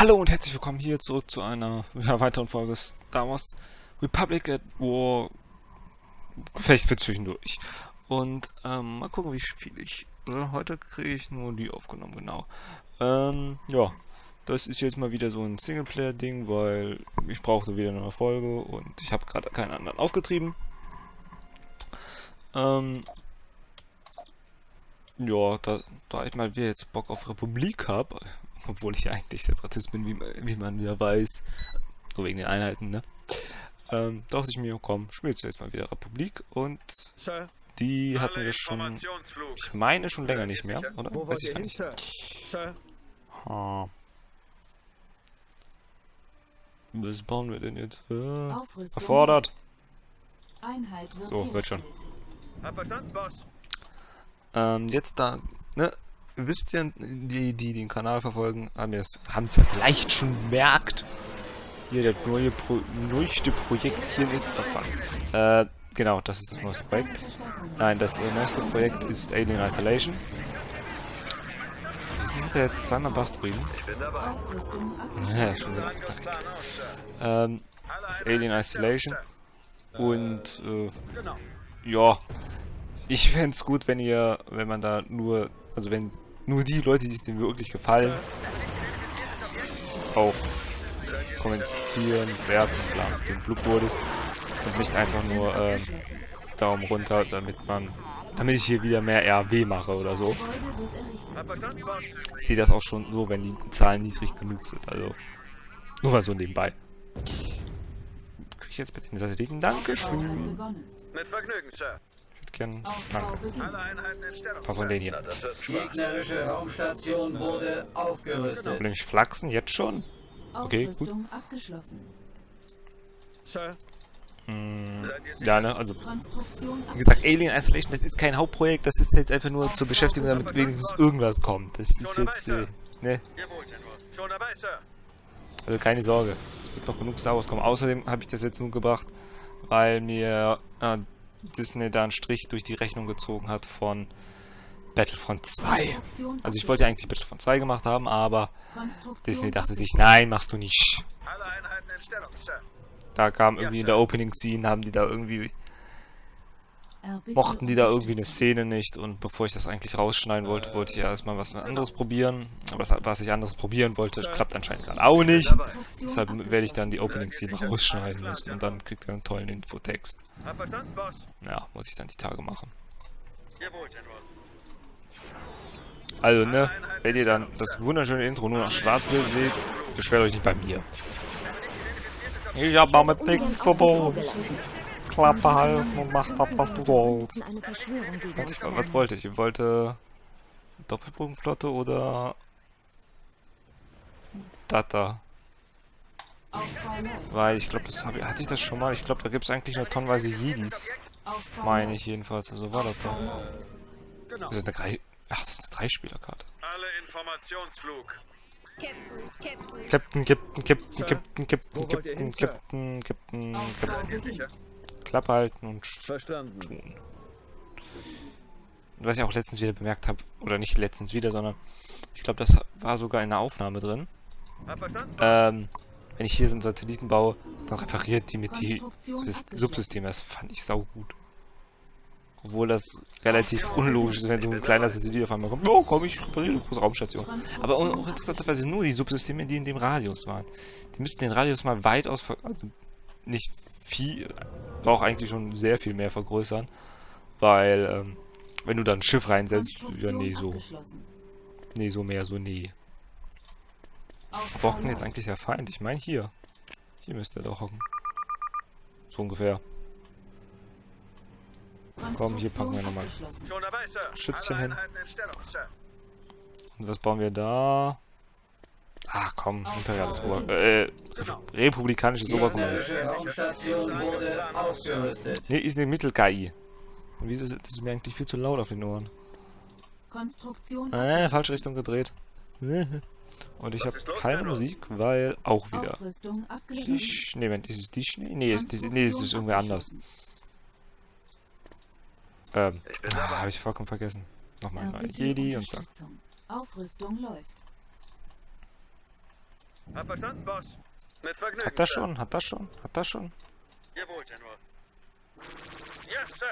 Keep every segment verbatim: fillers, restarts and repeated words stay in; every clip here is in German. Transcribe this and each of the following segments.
Hallo und herzlich willkommen hier zurück zu einer weiteren Folge Star Wars Republic at War, Gefecht für zwischendurch. Und ähm, mal gucken, wie viel ich... Oder? Heute kriege ich nur die aufgenommen, genau. Ähm, ja, das ist jetzt mal wieder so ein Singleplayer-Ding, weil ich brauchte wieder eine Folge und ich habe gerade keinen anderen aufgetrieben. Ähm, ja, da, da ich mal wieder jetzt Bock auf Republik habe... Obwohl ich ja eigentlich Separatist bin, wie, wie man wieder weiß. So wegen den Einheiten, ne? Ähm, dachte ich mir, komm, spielst du jetzt mal wieder Republik. Und Sir, die hatten wir schon, ich meine schon länger nicht mehr, oder? Wo weiß ich gar nicht. Sir? Ha. Was bauen wir denn jetzt? Äh, erfordert. So, wird schon. Ähm, jetzt da, ne? Wisst ihr, die, die den Kanal verfolgen, haben es ja vielleicht schon gemerkt. Hier, das neue Pro, neueste Projektchen ist... Oh, äh, genau, das ist das neueste Projekt. Nein, das neueste Projekt ist Alien Isolation. Sie sind ja jetzt zweimal Bastriden. Ja, schon wieder. Ähm, das Alien Isolation. Und, äh, ja. Ich fände es gut, wenn ihr, wenn man da nur... Also wenn nur die Leute, die es denen wirklich gefallen, auch kommentieren, werfen, den Blub wurdest und nicht einfach nur äh, Daumen runter, damit man, damit ich hier wieder mehr R W mache oder so. Ich sehe das auch schon so, wenn die Zahlen niedrig genug sind. Also nur mal so nebenbei. Kriege ich jetzt bitte den Satelliten? Dankeschön. Mit Vergnügen, Sir. Danke. Ein paar von denen hier. Die gegnerische Raumstation wurde aufgerüstet. Will ich flachsen? Jetzt schon? Okay, gut. Hm, ja, ne, also. Wie gesagt, Alien Isolation, das ist kein Hauptprojekt, das ist jetzt einfach nur zur Beschäftigung, damit wenigstens irgendwas kommt. Das ist jetzt, äh, ne. Also keine Sorge, es wird noch genug Star Wars kommen. Außerdem habe ich das jetzt nur gebracht, weil mir, äh, Disney da einen Strich durch die Rechnung gezogen hat von Battlefront zwei. Also ich wollte eigentlich Battlefront zwei gemacht haben, aber Disney dachte sich, nein, machst du nicht. Da kam irgendwie in der Opening-Scene, haben die da irgendwie... Mochten die da irgendwie eine Szene nicht, und bevor ich das eigentlich rausschneiden wollte, wollte ich ja erstmal was anderes probieren. Aber das, was ich anderes probieren wollte, klappt anscheinend gerade auch nicht. Deshalb werde ich dann die Opening-Scene rausschneiden müssen und dann kriegt ihr einen tollen Infotext. Ja, muss ich dann die Tage machen. Also, ne, wenn ihr dann das wunderschöne Intro nur nach Schwarzbild seht, beschwert euch nicht bei mir. Ich hab mal mit nichts verbaut. Klappe halten und mach das, was du wolltest. Was wollte ich? Ich wollte Doppelbogenflotte oder Data. Weil ich glaube, das habe, hatte ich das schon mal. Ich glaube, da gibt es eigentlich nur tonnenweise Jedis. Meine ich jedenfalls. Also war das doch. Das ist eine drei. Ach, das ist eine Dreispielerkarte. Captain, Captain, Captain, Captain, Captain, Captain, Captain, Captain, Captain. Klappe halten und verstanden. Tun. Was ich auch letztens wieder bemerkt habe, oder nicht letztens wieder, sondern ich glaube, das war sogar in der Aufnahme drin. Ähm, wenn ich hier so einen Satelliten baue, dann repariert die mit die Subsysteme. Das fand ich saugut. Obwohl das relativ unlogisch ist, wenn so ein kleiner Satellit auf einmal kommt. Oh, komm, ich repariere eine große Raumstation. Aber auch interessanterweise nur die Subsysteme, die in dem Radius waren. Die müssten den Radius mal weitaus, also nicht viel, braucht eigentlich schon sehr viel mehr vergrößern, weil, ähm, wenn du da ein Schiff reinsetzt, ja, nee, so. Nee, so mehr, so, nee. Wo hockt denn jetzt eigentlich der Feind? Ich meine, hier. Hier müsste er doch hocken. So ungefähr. Komm, hier packen wir nochmal Schützchen hin. Und was bauen wir da? Ach komm, imperiales Ober... Äh, republikanisches Oberkommando. Ne, ist eine Mittel-K I. Wieso ist das mir eigentlich viel zu laut auf den Ohren? Äh, falsche Richtung gedreht. Und ich habe keine Musik, weil auch wieder... Ne, Moment, ist es die Schnee? Ne, nee, es ist irgendwer anders. Ähm, ah, hab ich vollkommen vergessen. Nochmal, Jedi und zack. Aufrüstung läuft. Hab verstanden, Boss. Mit Vergnügen. Hat das schon, hat das schon, hat das schon. Jawohl, General. Yes, Sir.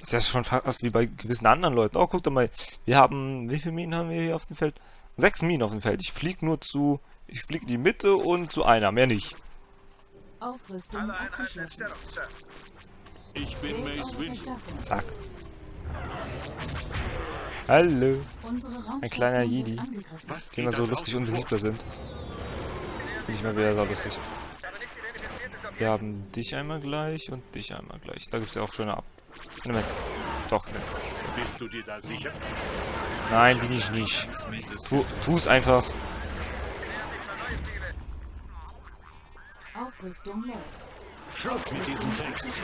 Das ist ja schon fast wie bei gewissen anderen Leuten. Oh, guck doch mal. Wir haben, wie viele Minen haben wir hier auf dem Feld? Sechs Minen auf dem Feld. Ich flieg nur zu, ich flieg in die Mitte und zu einer, mehr nicht. Aufrüstung abgeschlossen. Ich bin Mace Windu. Zack. Hallo. Ein kleiner Jedi. Die immer so lustig unbesiegbar sind. Bin ich mal wieder so lustig. Wir haben dich einmal gleich und dich einmal gleich. Da gibt's ja auch schöne Ab. Moment. Doch, ne. Bist du dir da sicher? Nein, bin ich nicht. Tu, tu's einfach. Aufrüstung leer. Schluss mit diesen Tricks.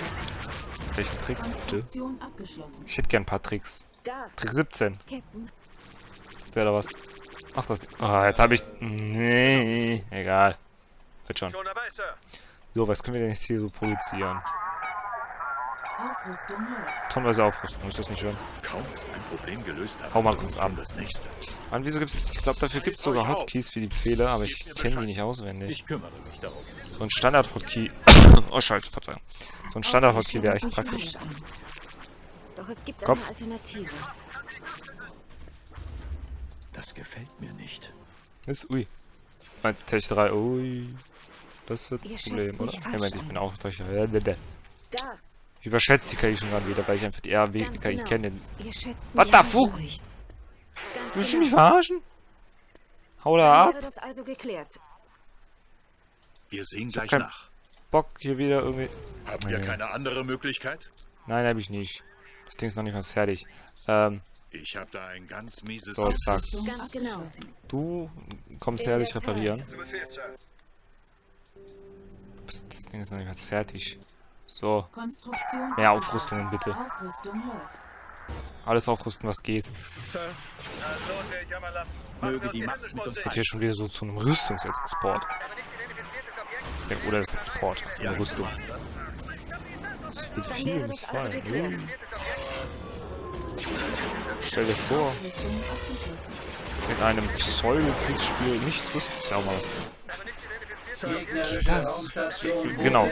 Welche Tricks bitte? Ich hätte gern ein paar Tricks. Trick siebzehn. Wäre da was? Ach, das. Ah, oh, jetzt habe ich. Nee, egal. Wird schon. So, was können wir denn jetzt hier so produzieren? Tonweise Aufrüstung, ist das nicht schön? Kaum ist ein Problem gelöst, hau mal kurz ab. Mann, wieso gibt's. Ich glaube, dafür gibt es sogar Hotkeys für die Befehle, aber ich kenne die nicht auswendig. Ich kümmere mich darum. So ein Standard-Hotkey. Oh, scheiße, Verzeihung. So ein Standard-Hotkey wäre echt praktisch. Doch es gibt eine Alternative. Das gefällt mir nicht. Ist, ui. Mein Tech drei, ui. Das wird ein Problem, oder? Ja, Moment, ich bin auch durch. Ich überschätze die K I schon gerade wieder, weil ich einfach die R W K I kenne. What the fuck? Willst du mich verarschen? Hau da ab. Wir sehen gleich nach. Bock hier wieder irgendwie. Habt ihr keine andere Möglichkeit? Nein, habe ich nicht. Das Ding ist noch nicht mal fertig. Ähm. Ich habe da ein ganz mieses. So, zack. Du kommst her, dich reparieren. Das Ding ist noch nicht ganz fertig. So. Mehr Aufrüstungen bitte. Alles aufrüsten, was geht. Das wird hier schon wieder so zu einem Rüstungsexport. Oder das Export. Eine Rüstung. Das wird viel missfallen. Mhm. Stell dir vor. In einem Pseudo-Kriegsspiel nicht rüsten. Das wäre auch mal was. Das, genau.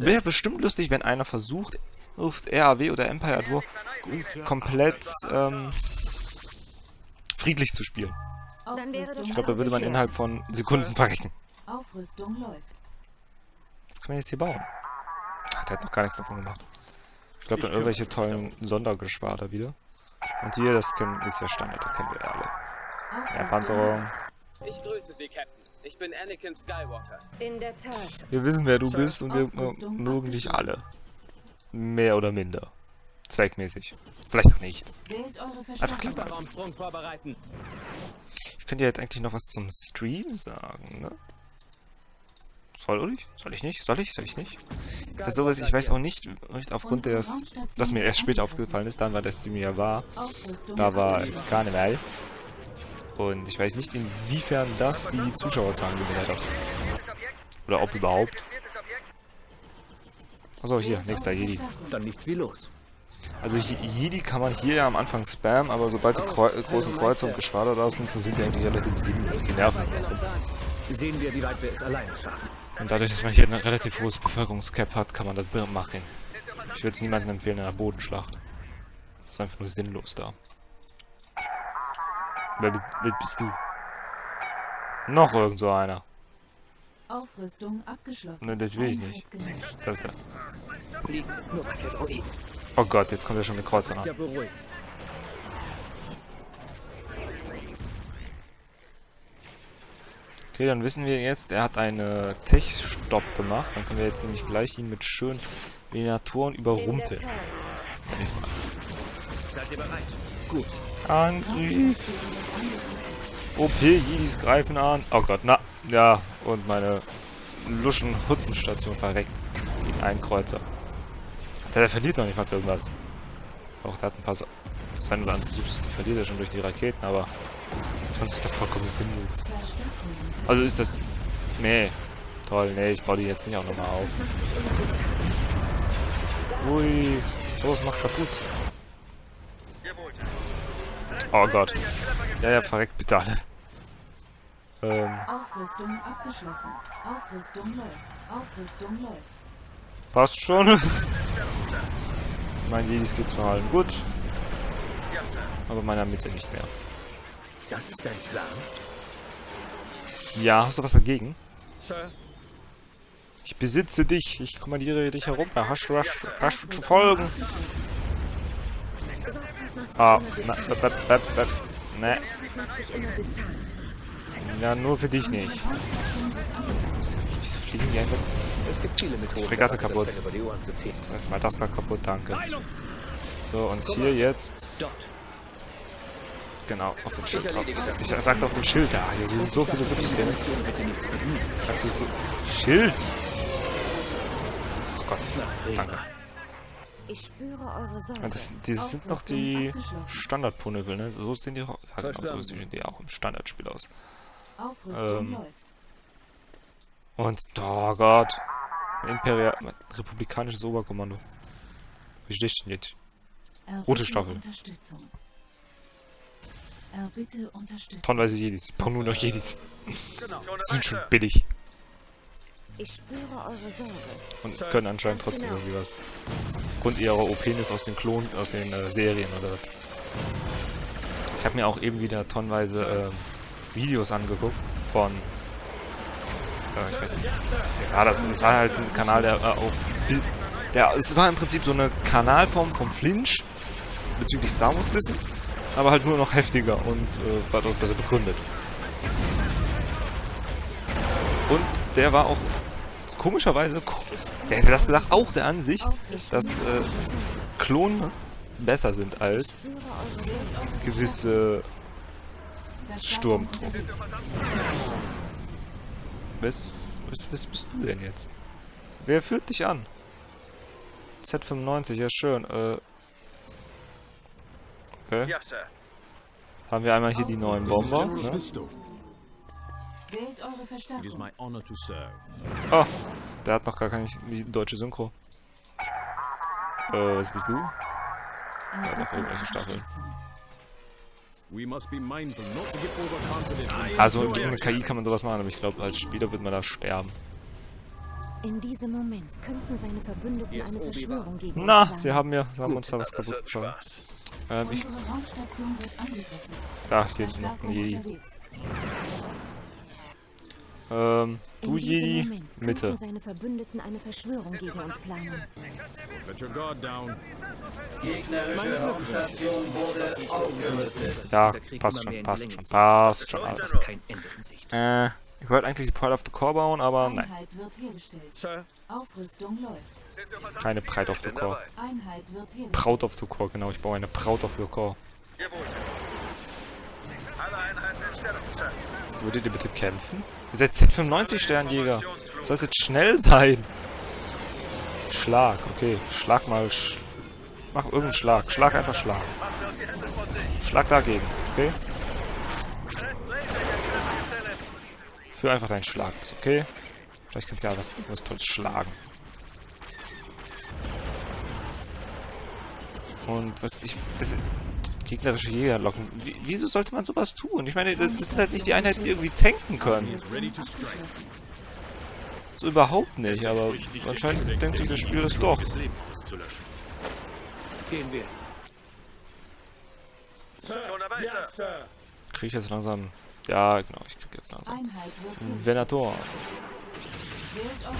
Wäre bestimmt lustig, wenn einer versucht, auf R A W oder Empire at War komplett ähm, friedlich zu spielen. Ich glaube, da würde man innerhalb von Sekunden verrecken. Das kann man jetzt hier bauen. Ach, der hat noch gar nichts davon gemacht. Ich glaube, dann irgendwelche tollen Sondergeschwader wieder. Und hier, das können, ist ja Standard, das kennen wir alle. Ja, Panzerung. Ich grüße Sie, Captain. Ich bin Anakin Skywalker. In der Tat. Wir wissen, wer du bist und wir mögen dich alle. Mehr oder minder. Zweckmäßig. Vielleicht auch nicht. Einfach klar bleiben. Ich könnte ja jetzt eigentlich noch was zum Stream sagen, ne? Soll ich? Soll ich nicht? Soll ich? Soll ich nicht? Das ist sowas, ich weiß auch nicht, aufgrund des, was mir erst später aufgefallen ist, dann war das Stream ja war. Da war Karneval. Und ich weiß nicht, inwiefern das die Zuschauerzahlen gewählt hat. Oder ob überhaupt. Achso, hier, nächster Jedi. Dann nichts wie los. Also Jedi kann man hier ja am Anfang spammen, aber sobald die Kreu großen Kreuze und Geschwader da sind, so sind die eigentlich relativ sinnlos, die nerven. Sehen wir, wie weit wir es alleine schaffen. Und dadurch, dass man hier eine relativ hohes Bevölkerungscap hat, kann man das machen. Ich würde es niemandem empfehlen in einer Bodenschlacht. Das ist einfach nur sinnlos da. Wer bist du? Noch irgend so einer. Aufrüstung abgeschlossen. Ne, das will ich nicht. Das ist der. Oh Gott, jetzt kommt er schon mit Kreuzern an. Okay, dann wissen wir jetzt, er hat eine Tech-Stopp gemacht. Dann können wir jetzt nämlich gleich ihn mit schönen Venatoren überrumpeln. Seid ihr bereit? Gut. Angriff. O P, Jedis greifen an. Oh Gott, na. Ja, und meine Luschen-Huttenstation verreckt. Gegen einen Kreuzer. Der, der verliert noch nicht mal zu irgendwas. Auch der hat ein paar so sein oder andere Subs, die verliert er schon durch die Raketen, aber sonst ist das vollkommen sinnlos. Also ist das. Nee. Toll, nee, ich baue die jetzt nicht auch nochmal auf. Ui, sowas macht kaputt. Oh Gott. Ja, ja, verreckt bitte alle. Ähm, Aufrüstung abgeschlossen. Aufrüstung läuft. Aufrüstung läuft. Passt schon. Mein Jedis geht zu allen gut. Aber meiner Mitte nicht mehr. Das ist dein Plan? Ja, hast du was dagegen? Sir. Ich besitze dich. Ich kommandiere dich herum. Hast du zu folgen? Ah, na, na, na, na, na. Ne. Ja, nur für dich nicht. Wieso fliegen die einfach? Es gibt viele Methoden. Fregatte kaputt. Erstmal das noch kaputt, danke. So, und hier jetzt. Genau, auf den Schild drauf. Ich sagte auf den Schild, ja, hier sind so viele Subsysteme. Ich sagte so. Schild! Oh Gott, danke. Ich spüre eure Sorge. Das, das sind noch die Standard-Ponöbel, ne? So sehen die auch. Ja, genau, so sehen die auch im Standardspiel aus. Ähm. Und, oh Gott. Imperial. Republikanisches Oberkommando. Wie steht denn jetzt? Rote Staffel. Tonnenweise Jedis. Ich brauche nur noch Jedis. Die sind schon billig. Ich spüre eure Sorge. Und können anscheinend trotzdem genau. irgendwie was. Aufgrund ihrer O Ps aus den Klonen, aus den äh, Serien oder. Ich habe mir auch eben wieder tonnenweise äh, Videos angeguckt von. Äh, ich weiß nicht. Ja, das, das war halt ein Kanal, der äh, auch. Der, es war im Prinzip so eine Kanalform vom Flinch bezüglich Star Wars Wissen, aber halt nur noch heftiger und äh, war dort besser begründet. Und der war auch. Komischerweise, wer hätte das gedacht, auch der Ansicht, dass äh, Klone besser sind als gewisse Sturmtruppen. Was, was, was bist du denn jetzt? Wer führt dich an? Z fünfundneunzig, ja schön. Äh, okay. Haben wir einmal hier die neuen Bomber, ne? It is my honor to serve. Oh, der hat noch gar keine deutsche Synchro. Äh, was bist du? Der hat noch irgendwelche Staffeln. Also in der K I kann man sowas machen, aber ich glaube, als Spieler wird man da sterben. In diesem Moment könnten seine Verbündeten eine Verschwörung gegen. Na, sie haben mir, sie haben uns da was kaputt geschaut. Ähm, ich. Da steht noch ein Jedi. Ähm, du Jedi, Mitte. Seine Verbündeten eine Verschwörung gegen uns planen. Ja, passt schon, passt schon, passt schon alles. Äh, ich wollte eigentlich die Pride of the Core bauen, aber nein. Keine Pride of the Core. Proud of the Core, genau, ich baue eine Proud of the Core. Würdet ihr bitte kämpfen? Ihr seid Z fünfundneunzig-Sternjäger. Solltet schnell sein. Schlag, okay. Schlag mal. Sch Mach irgendeinen Schlag. Schlag einfach Schlag. Schlag dagegen, okay? Führ einfach deinen Schlag, ist okay? Vielleicht kannst du ja was, was Tolles schlagen. Und was ich. Das, gegnerische Jäger locken. Wie, wieso sollte man sowas tun? Ich meine, das, das sind halt nicht die Einheiten, die irgendwie tanken können. So überhaupt nicht, aber anscheinend denkt sich das Spiel das doch. Krieg ich jetzt langsam... Ja, genau, ich krieg jetzt langsam. Venator.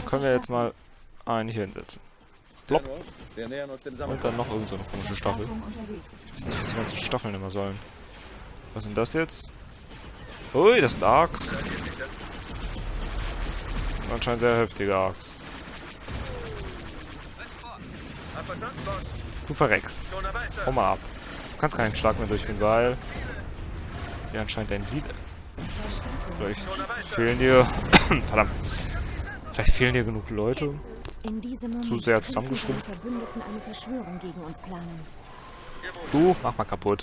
Können wir jetzt mal einen hier hinsetzen. Plop. Und dann noch irgend so eine komische Staffel. Ich weiß nicht, was die ganzen Staffeln immer sollen. Was sind das jetzt? Ui, das sind Arcs. Anscheinend sehr heftige Arcs. Du verreckst. Hau mal ab. Du kannst keinen Schlag mehr durchführen, weil... Ja, anscheinend dein Lied... Vielleicht fehlen dir... Verdammt. Vielleicht fehlen dir genug Leute. In diesem Moment zu sehr zusammengeschrumpft. Verbündeten eine Verschwörung gegen uns planen. Du, mach mal kaputt.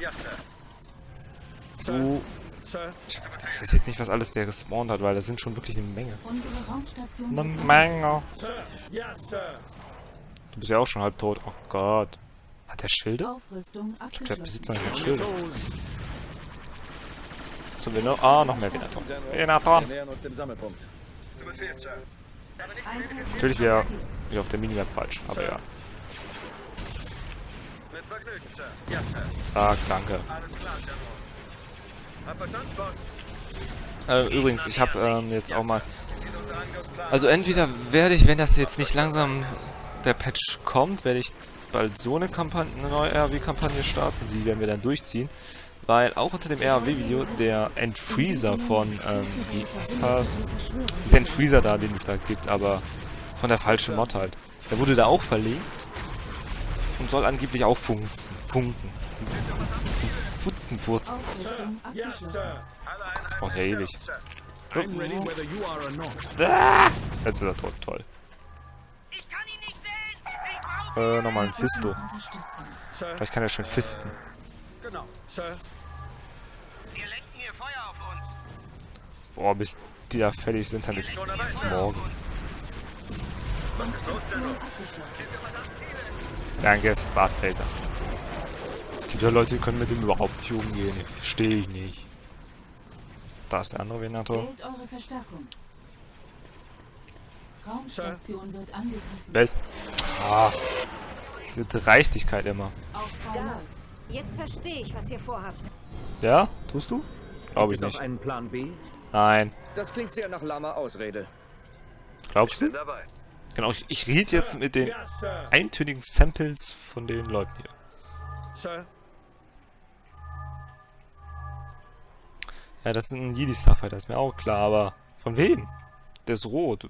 Du. Ich weiß jetzt nicht, was alles der gespawnt hat, weil das sind schon wirklich eine Menge. Eine Menge. Du bist ja auch schon halb tot. Oh Gott. Hat der Schilde? Ich glaube, der besitzt noch kein Schild. zu Venator. Ah, noch mehr Venator. Venator! Natürlich wäre ich auf der Minimap falsch, aber ja. Zack, danke. Äh, übrigens, ich habe ähm, jetzt auch mal... Also entweder werde ich, wenn das jetzt nicht langsam der Patch kommt, werde ich bald so eine, Kampagne, eine neue R W-Kampagne starten. Die werden wir dann durchziehen. Weil auch unter dem R W-Video der Entfreezer von, ähm, wie, was war das? Dieser Entfreezer da, den es da gibt, aber von der falschen Mod halt. Der wurde da auch verlinkt und soll angeblich auch funzen. Funken. Funzen. Funzen, furzen. Das braucht ja ewig. Ah! Jetzt ist er tot, toll. Äh, nochmal ein Fisto. Vielleicht kann er schön fisten. Genau, Sir. Wir lenken hier Feuer auf uns. Boah, bis die da fertig sind, dann ist es morgen. Danke, Spartaser. Es gibt ja Leute, die können mit dem überhaupt nicht umgehen. Verstehe ich nicht. Da ist der andere Venator. Best. Ah. Diese Dreistigkeit immer. Jetzt verstehe ich, was ihr vorhabt. Ja, tust du? Glaube ich nicht. Einen Plan B? Nein. Das klingt sehr nach lahmer Ausrede. Glaubst du? Genau, ich, ich rede jetzt mit den eintönigen Samples von den Leuten hier. Sir. Ja, das ist ein Jedi-Starfighter, ist mir auch klar, aber von wem? Der ist rot.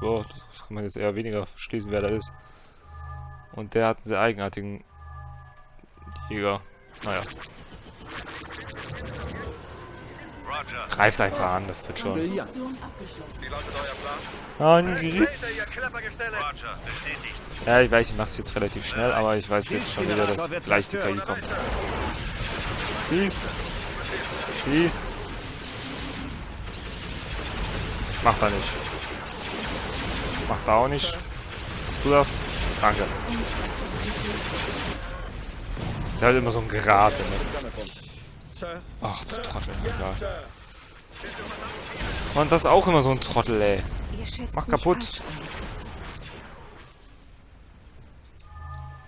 Oh, das kann man jetzt eher weniger schließen, wer da ist. Und der hat einen sehr eigenartigen... Jäger. Naja. Greift einfach an, das wird schon. Angriff! Ja, ich weiß, ich mach's jetzt relativ schnell, aber ich weiß jetzt schon wieder, dass gleich die K I kommt. Schieß! Schieß! Macht er nicht. Macht er auch nicht. Hast du das? Danke. Das ist halt immer so ein Gerate, ne? Ach, du Trottel, egal. Und das ist auch immer so ein Trottel, ey. Mach kaputt.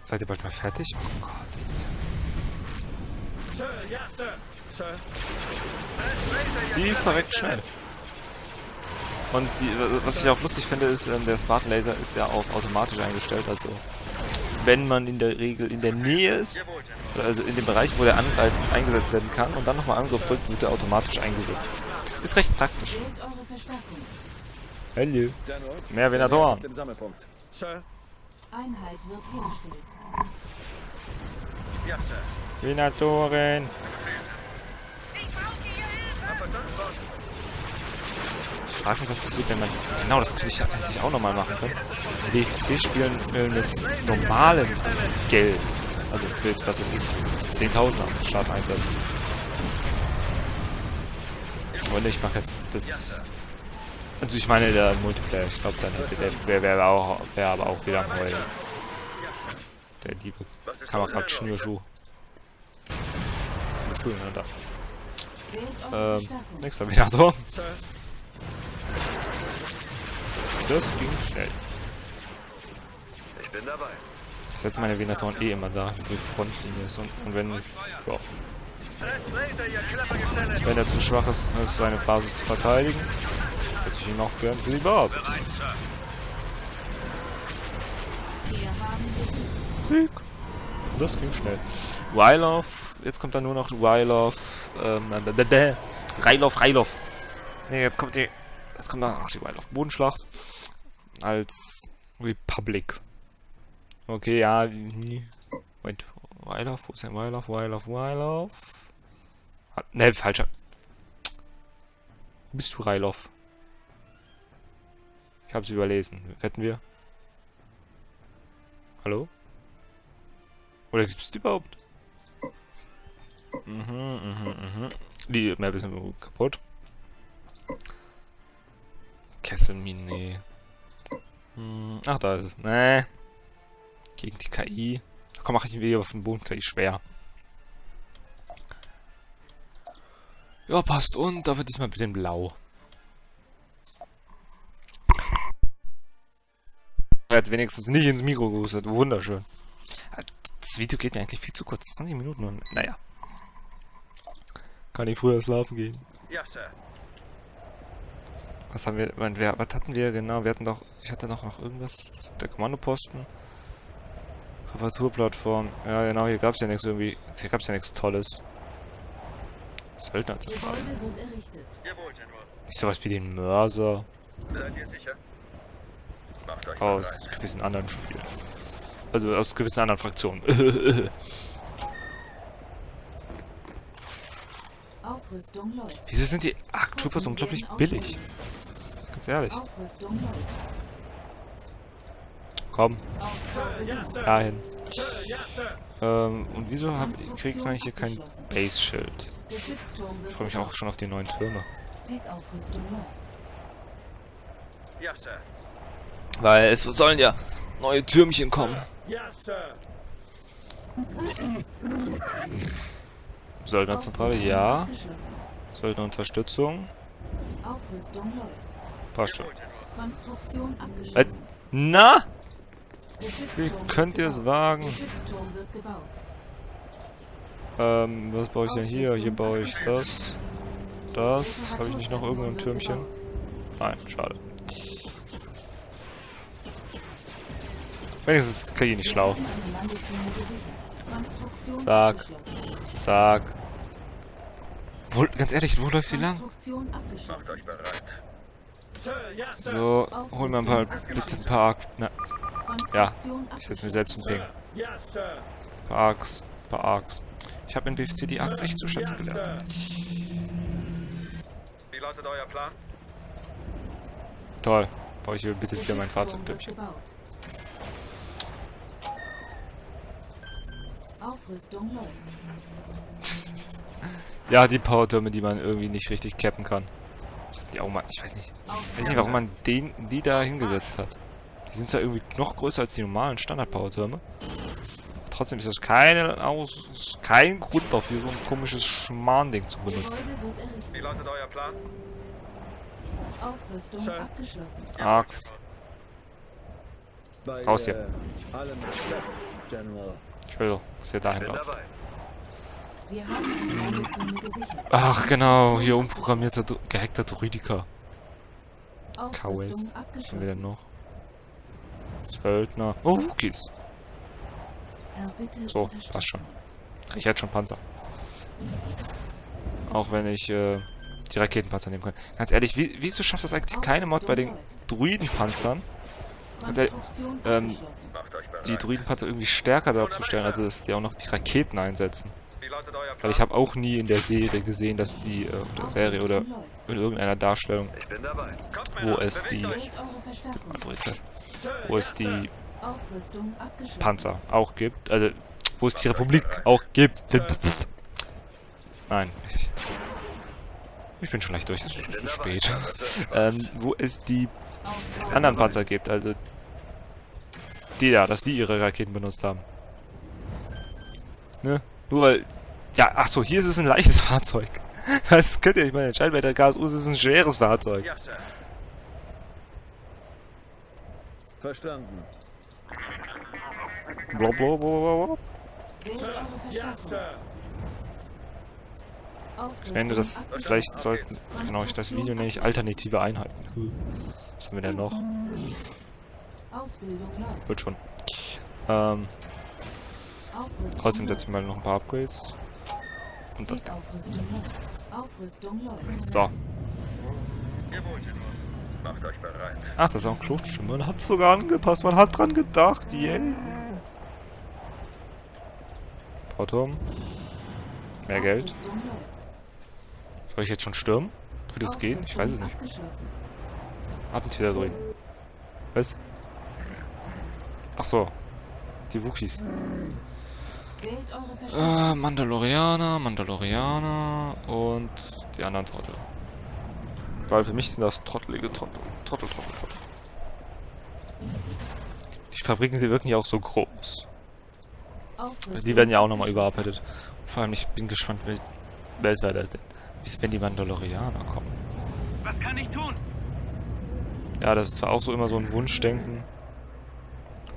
Seid ihr bald mal fertig? Oh Gott, das ist ja... Die verreckt schnell. Und die, was ich auch lustig finde, ist, der Smart Laser ist ja auch automatisch eingestellt, also... wenn man in der Regel in der Nähe ist, also in dem Bereich, wo der Angriff eingesetzt werden kann und dann nochmal Angriff drückt, wird er automatisch eingesetzt. Ist recht praktisch. Hallo. Mehr Venatoren. Venatoren. Ich frage mich, was passiert, wenn man... Genau, das könnte ich eigentlich auch nochmal machen können. D F C spielen äh, mit normalem Geld. Also mit, was weiß ich, zehntausend am Starteinsatz. Und ich mache jetzt das... Also ich meine, der Multiplayer, ich glaube, dann hätte der... Wäre wär aber, wär aber auch wieder am Heulen. Der liebe Kamerad-Schnürschuh. Entschuldigung, da. Ähm, nächster Venator. Das ging schnell. Ich bin dabei. Ich setze meine Venatoren eh immer da, wo die Frontlinie ist. Und, und wenn. Ja. Wenn er zu schwach ist, ist seine Basis zu verteidigen, hätte ich ihn auch gern für die Basis. Das ging schnell. Ryloff. Jetzt kommt dann nur noch Ryloff. Ähm. Ryloff, Ryloff. Ne, jetzt kommt die. Jetzt kommt dann auch die Wild auf Bodenschlacht als Republic. Okay, ja. Moment, Wild auf, wo ist denn Wild auf? Wild auf, Wild auf. Ah, ne, falscher. Bist du Ryloff? Ich hab's überlesen. Wetten wir? Hallo? Oder gibt's die überhaupt? Mhm, mhm, mhm. Die Map ist kaputt. Kesselmine, nee. Hm, ach, da ist es. Nee. Gegen die K I. Komm, mach ich mir auf den Boden K I schwer. Ja, passt. Und aber diesmal mit dem Blau. Jetzt wenigstens nicht ins Mikro gehustet. Wunderschön. Das Video geht mir eigentlich viel zu kurz. zwanzig Minuten nur. Naja. Kann ich früher schlafen gehen. Ja, Sir. Was haben wir, mein, wer, was hatten wir genau? Wir hatten doch, ich hatte noch, noch irgendwas, das ist der Kommandoposten. Reparaturplattform. Ja, genau, hier gab es ja nichts irgendwie, hier gab es ja nichts Tolles. Söldnerzentrale. Nicht sowas wie den Mörser. Seid ihr sicher? Macht euch aus gewissen anderen Spielen. Also aus gewissen anderen Fraktionen. Wieso sind die Arc-Troopers unglaublich billig? Ganz ehrlich. Komm. Dahin. Ähm, und wieso hab, kriegt man hier kein Base-Schild? Ich freue mich auch schon auf die neuen Türme. Weil es sollen ja neue Türmchen kommen. Söldnerzentrale, ja. Söldnerunterstützung. Passt schon. Äh, na? Wie könnt ihr es wagen? Ähm, was baue ich denn hier? Hier baue ich das. Das. Habe ich nicht noch irgendein Türmchen? Nein, schade. Wenigstens kriege ich nicht schlau. Zack. Zack. Wo, ganz ehrlich, wo läuft die lang? So, holen wir ein paar, bitte ein paar Arcs. Ja, ich setze mir selbst ein Ding. Ein paar Arcs, ein paar Arcs. Ich habe in B F C die Arcs echt zu schätzen gelernt. Wie lautet euer Plan? Toll, baue ich hier bitte wieder mein Fahrzeugtürmchen. Aufrüstung läuft. Ja, die Power-Türme, die man irgendwie nicht richtig cappen kann. Die auch mal, ich weiß nicht. Ich weiß nicht, warum man den, die da hingesetzt hat. Die sind zwar irgendwie noch größer als die normalen Standard-Power-Türme. Trotzdem ist das keine aus, kein Grund dafür, so ein komisches Schmarrnding zu benutzen. Wie lautet euer Plan? Aufrüstung abgeschlossen. Arx. Raus hier. Entschuldigung, was ihr dahin glaubt. Ach genau, hier umprogrammierter, gehackter Droidekas. K O S. Was haben wir denn noch? Söldner. Oh, Wookies. So, passt schon. Ich hätte schon Panzer. Auch wenn ich äh, die Raketenpanzer nehmen kann. Ganz ehrlich, wie, wieso schafft das eigentlich keine Mod bei den Druidenpanzern? Ganz ehrlich, ähm, die Druidenpanzer irgendwie stärker darzustellen, also dass die auch noch die Raketen einsetzen. Weil ich habe auch nie in der Serie gesehen, dass die, äh, in der Serie oder in irgendeiner Darstellung, wo es die, wo es die Panzer auch gibt, also wo es die Republik auch gibt. Nein, ich bin schon leicht durch, es ist zu spät. ähm, wo es die anderen Panzer gibt, also die da, dass die ihre Raketen benutzt haben. Ne? Nur weil, ja, ach so, hier ist es ein leichtes Fahrzeug. Das könnt ihr nicht mal entscheiden, bei der K S U ist es ein schweres Fahrzeug. Verstanden. Blop, blop, blop, blop. Ich nenne das, vielleicht sollten, genau, ich das Video nenne ich alternative Einheiten. Was haben wir denn noch? Wird schon. Ähm. Trotzdem setzen wir mal noch ein paar Upgrades. Und das da. So. Ach, das ist auch ein Klotschiff. Man hat sogar angepasst. Man hat dran gedacht. Yay. Yeah. Bottom. Mehr Geld. Soll ich jetzt schon stürmen? Würde es gehen? Ich weiß es nicht. Ab und zu wieder drehen. Was? Ach so. Die Wookies. Äh, Mandalorianer, Mandalorianer und die anderen Trottel. Weil für mich sind das trottelige Trottel. Trottel, Trottel, Trottel. Die Fabriken, sie wirken ja auch so groß. Die werden ja auch nochmal überarbeitet. Vor allem, ich bin gespannt, wer es weiter ist denn. Ist, wenn die Mandalorianer kommen. Was kann ich tun? Ja, das ist zwar auch so immer so ein Wunschdenken.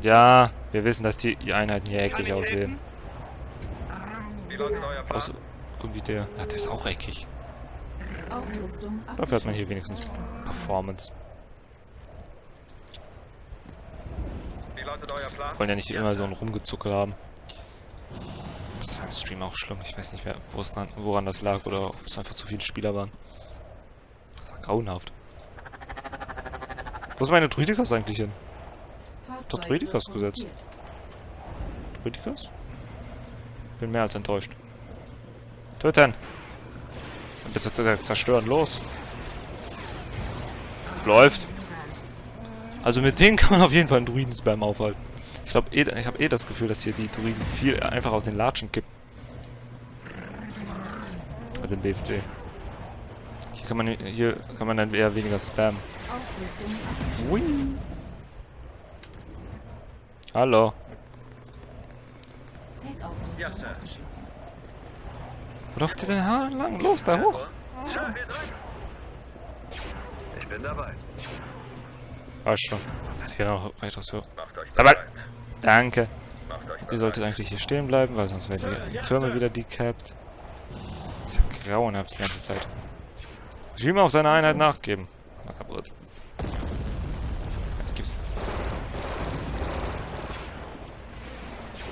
Ja, wir wissen, dass die Einheiten hier eckig aussehen. Außer irgendwie der. Ach, der ist auch eckig. Dafür hat man hier wenigstens Performance. Wollen ja nicht immer so einen Rumgezuckel haben. Das war im Stream auch schlimm. Ich weiß nicht mehr, woran das lag oder ob es einfach zu viele Spieler waren. Das war grauenhaft. Wo ist meine Droidekas eigentlich hin? Hat doch Droidekas gesetzt. Droidekas? Bin mehr als enttäuscht. Töten! Dann bist du sogar zerstören. Los! Läuft! Also mit denen kann man auf jeden Fall einen Druiden-Spam aufhalten. Ich glaube, eh, ich habe eh das Gefühl, dass hier die Druiden viel einfach aus den Latschen kippen. Also im B F C. Hier kann man, hier kann man dann eher weniger spammen. Ui. Hallo. Wo läuft ihr denn Haaren lang? Los, da hoch! Ich bin dabei. War schon. Dass hier noch weiteres hören. Aber danke. Ihr solltet eigentlich hier stehen bleiben, weil sonst werden die Türme wieder decapped. Ich hab grauenhaft die ganze Zeit. Ich will mal auf seine Einheit nachgeben. Mal kaputt. Was gibt's?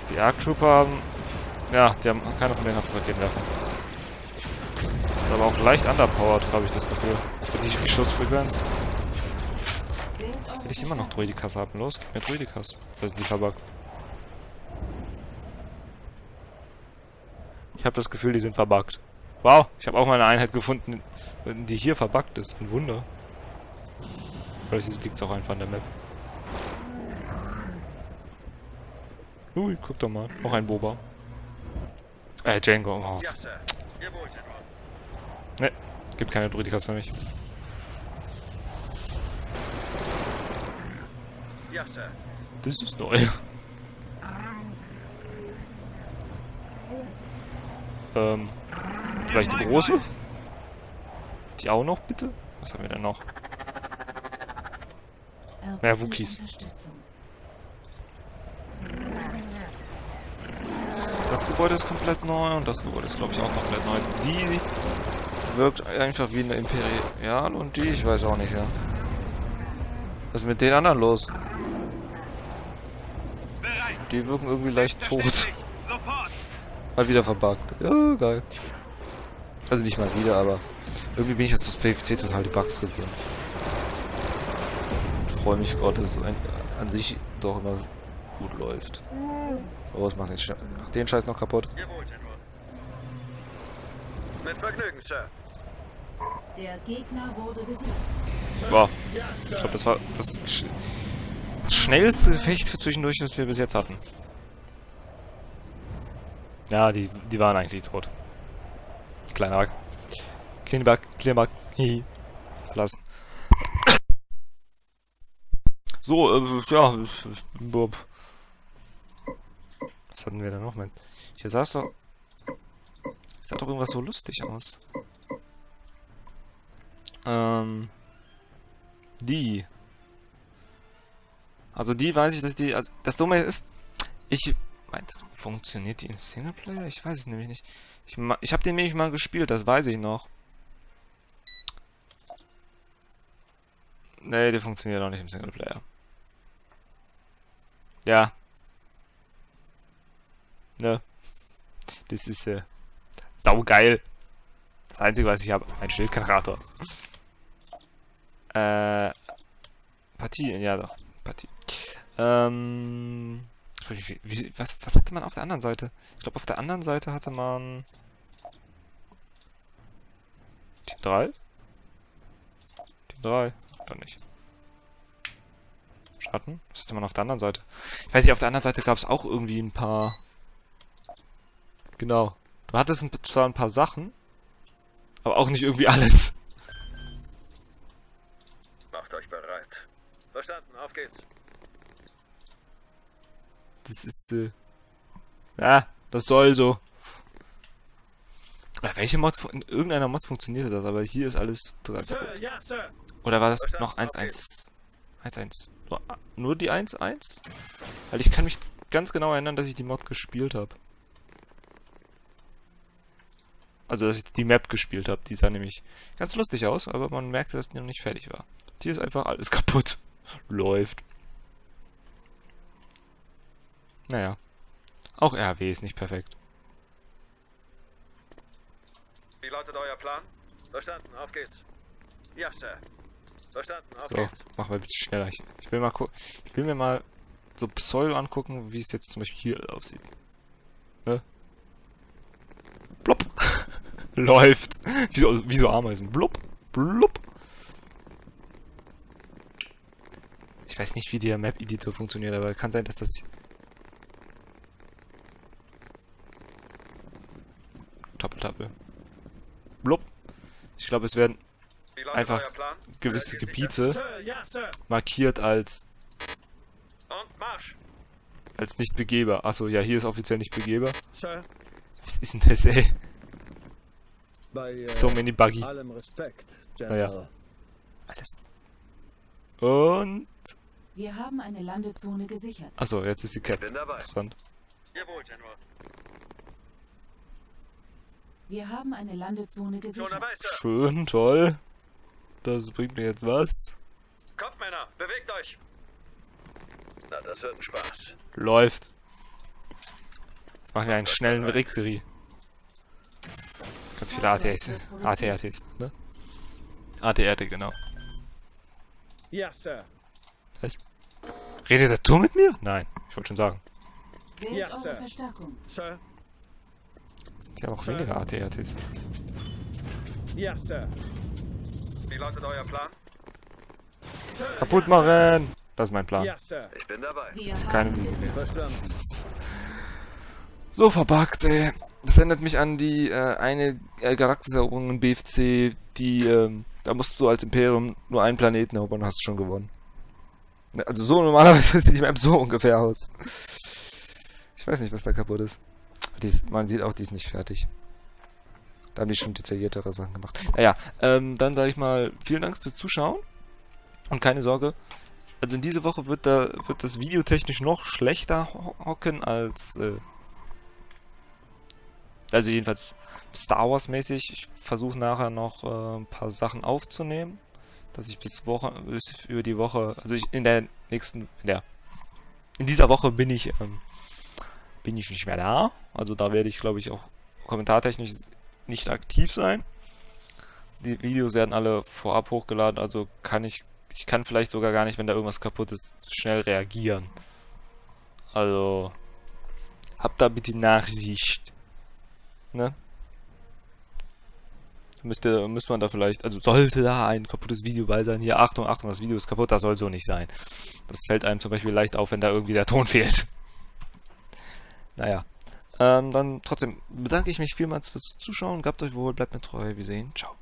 Die Arc Trooper haben. Ja, die haben keiner von denen hat Raketen werfen. Ist aber auch leicht underpowered, habe ich das Gefühl. Für die Schussfrequenz. Jetzt will ich immer noch Droidekas haben. Los, gib mir Droidekas. Das ist ein Lieferbug. Ich habe das Gefühl, die sind verbuggt. Wow, ich habe auch mal eine Einheit gefunden, die hier verbuggt ist. Ein Wunder. Vielleicht liegt es auch einfach an der Map. Ui, guck doch mal. Noch ein Boba. Äh, Django. Oh. Ne, gibt keine Droidekas für mich. Das ist neu. ähm, vielleicht die große? Die auch noch, bitte? Was haben wir denn noch? Mehr Wookies. Das Gebäude ist komplett neu und das Gebäude ist, glaube ich, auch komplett neu. Die wirkt einfach wie eine Imperial und die, ich weiß auch nicht, ja. Was ist mit den anderen los? Die wirken irgendwie leicht tot. Mal wieder verbuggt. Ja, geil. Also nicht mal wieder, aber irgendwie bin ich jetzt aus P F C total die Bugs geworden. Ich freue mich gerade, dass es an sich doch immer gut läuft. Aber was macht den, mach den Scheiß noch kaputt? Mit Vergnügen, Sir. Der Gegner wurde besiegt. Wow. Ich glaube, das war das sch schnellste Gefecht für zwischendurch, das wir bis jetzt hatten. Ja, die, die waren eigentlich tot. Kleiner Bug. Kleiner Bug, kleiner Bug. Hihi. Verlassen. So, äh, ja. Bob. Was hatten wir da noch, Mann? Hier saß doch. Sah doch irgendwas so lustig aus. Ähm. Die. Also die weiß ich, dass die... Also das Dumme ist... Ich... Meinst du, funktioniert die im Singleplayer? Ich weiß es nämlich nicht. Ich, ich habe den nämlich mal gespielt, das weiß ich noch. Nee, die funktioniert auch nicht im Singleplayer. Ja. Ne. Das ist, äh... saugeil. Das Einzige, was ich habe, ein Schildgenerator. Äh... Partie, ja doch. Partie. Ähm, wie, wie, was, was hatte man auf der anderen Seite? Ich glaube, auf der anderen Seite hatte man... Team drei? Team drei? Doch nicht. Schatten? Was hatte man auf der anderen Seite? Ich weiß nicht, auf der anderen Seite gab es auch irgendwie ein paar... Genau. Du hattest ein, zwar ein paar Sachen, aber auch nicht irgendwie alles. Macht euch bereit. Verstanden, auf geht's. Das ist, äh... ja, das soll so. Oder welche Mod, in irgendeiner Mod funktionierte das, aber hier ist alles total kaputt. Sir, ja, Sir. Oder war das noch eins eins? eins eins. Nur, nur die eins eins? Weil ich kann mich ganz genau erinnern, dass ich die Mod gespielt habe. Also, dass ich die Map gespielt habe. Die sah nämlich ganz lustig aus, aber man merkte, dass die noch nicht fertig war. Hier ist einfach alles kaputt. Läuft. Naja. Auch R W ist nicht perfekt. Wie lautet euer Plan? Verstanden, auf geht's. Ja, Sir. Verstanden, auf so, geht's. So, machen wir bitte schneller. Ich, ich will mal gucken. Ich will mir mal so Pseudo angucken, wie es jetzt zum Beispiel hier aussieht. Ne? Blub. Läuft. Wie so, wie so Ameisen. Blub. Blub. Ich weiß nicht, wie der Map-Editor funktioniert, aber kann sein, dass das... Tappel, tappel. Blub. Ich glaube, es werden einfach gewisse Gebiete markiert als als nicht begehbar. Achso, ja, hier ist offiziell nicht begehbar. Was ist denn das, ey? So many buggy. Naja. Alles. Und... Wir haben eine Landezone gesichert. Achso, jetzt ist sie capped. Interessant. Jawohl, General. Wir haben eine Landezone gesichert. Schön, toll. Das bringt mir jetzt was. Kommt, Männer, bewegt euch. Na, das wird ein Spaß. Läuft. Jetzt machen wir einen schnellen Victory. Ganz viele A T S. A T R Ts, ne? A T R T, genau. Ja, Sir. Was? Redet der Turm mit mir? Nein, ich wollte schon sagen. Ja, Sir. Verstärkung. Sir. Sind ja auch weniger A T R Ts. Ja, Sir. Wie lautet euer Plan? Kaputt machen! Das ist mein Plan. Ja, Sir. Ich bin dabei. Das ist keine Minute mehr. Das ist so verbuggt, ey. Das erinnert mich an die äh, eine äh, Galaxiseroberung in B F C, die, ähm, da musst du als Imperium nur einen Planeten erobern und hast schon gewonnen. Also so normalerweise sieht die Map so ungefähr aus. Ich weiß nicht, was da kaputt ist. Dies, man sieht auch, die ist nicht fertig. Da haben die schon detailliertere Sachen gemacht. Naja, ähm, dann sage ich mal, vielen Dank fürs Zuschauen. Und keine Sorge, also in dieser Woche wird, da, wird das Video technisch noch schlechter ho hocken als... Äh, also jedenfalls Star Wars mäßig. Ich versuche nachher noch äh, ein paar Sachen aufzunehmen, dass ich bis Woche, bis über die Woche, also ich in der nächsten, in der, in dieser Woche bin ich, ähm, bin ich nicht mehr da. Also da werde ich, glaube ich, auch kommentartechnisch nicht aktiv sein. Die Videos werden alle vorab hochgeladen, also kann ich, ich kann vielleicht sogar gar nicht, wenn da irgendwas kaputt ist, schnell reagieren. Also, habt da bitte Nachsicht. Ne? Müsste, müsste man da vielleicht, also sollte da ein kaputtes Video bei sein, hier, Achtung, Achtung, das Video ist kaputt, das soll so nicht sein. Das fällt einem zum Beispiel leicht auf, wenn da irgendwie der Ton fehlt. Naja, ähm, dann trotzdem bedanke ich mich vielmals fürs Zuschauen, gehabt euch wohl, bleibt mir treu, wir sehen, ciao.